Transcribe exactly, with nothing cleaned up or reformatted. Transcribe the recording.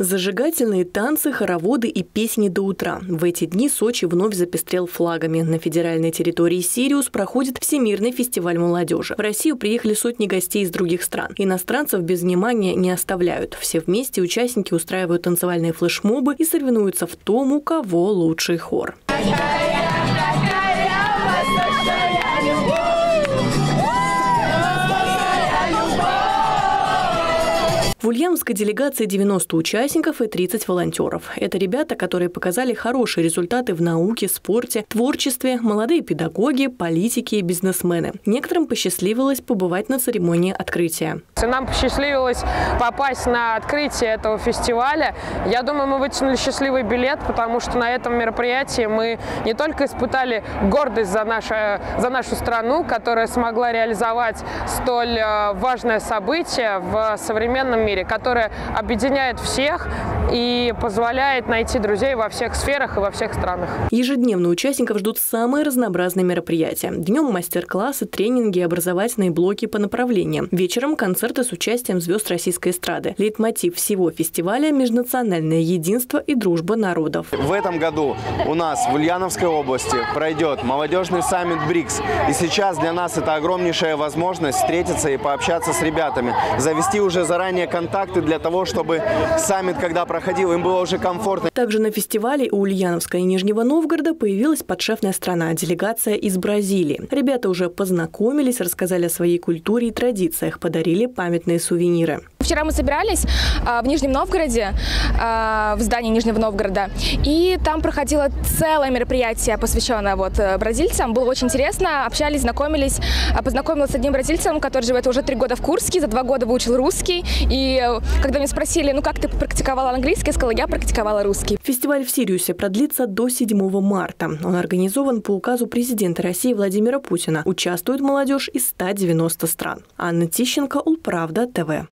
Зажигательные танцы, хороводы и песни до утра. В эти дни Сочи вновь запестрел флагами. На федеральной территории «Сириус» проходит Всемирный фестиваль молодежи. В Россию приехали сотни гостей из других стран. Иностранцев без внимания не оставляют. Все вместе участники устраивают танцевальные флешмобы и соревнуются в том, у кого лучший хор. В ульяновской делегации девяносто участников и тридцать волонтеров. Это ребята, которые показали хорошие результаты в науке, спорте, творчестве, молодые педагоги, политики и бизнесмены. Некоторым посчастливилось побывать на церемонии открытия. Нам посчастливилось попасть на открытие этого фестиваля. Я думаю, мы вытянули счастливый билет, потому что на этом мероприятии мы не только испытали гордость за, наше, за нашу страну, которая смогла реализовать столь важное событие в современном мире, которая объединяет всех и позволяет найти друзей во всех сферах и во всех странах. Ежедневно участников ждут самые разнообразные мероприятия. Днем мастер-классы, тренинги, образовательные блоки по направлениям. Вечером концерты с участием звезд российской эстрады. Лейтмотив всего фестиваля – межнациональное единство и дружба народов. В этом году у нас в Ульяновской области пройдет молодежный саммит БРИКС. И сейчас для нас это огромнейшая возможность встретиться и пообщаться с ребятами, завести уже заранее контакты для того, чтобы саммит, когда проходил, им было уже комфортно. Также на фестивале у Ульяновска и Нижнего Новгорода появилась подшефная страна – делегация из Бразилии. Ребята уже познакомились, рассказали о своей культуре и традициях, подарили памятные сувениры. Вчера мы собирались в Нижнем Новгороде, в здании Нижнего Новгорода, и там проходило целое мероприятие, посвященное вот бразильцам. Было очень интересно, общались, знакомились, познакомилась с одним бразильцем, который живет уже три года в Курске, за два года выучил русский. И когда меня спросили, ну как ты практиковала английский, я сказала, я практиковала русский. Фестиваль в Сириусе продлится до седьмого марта. Он организован по указу президента России Владимира Путина. Участвует молодежь из ста девяноста стран. Анна Тищенко, УлПравда ТВ.